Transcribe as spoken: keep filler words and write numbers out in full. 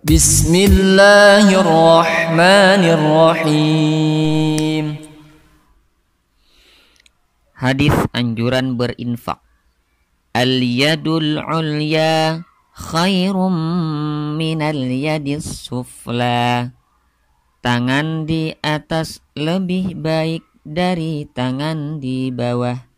Bismillahirrahmanirrahim. Hadis anjuran berinfak. Al-yadul ulya khairum minal yadis sufla. Tangan di atas lebih baik dari tangan di bawah.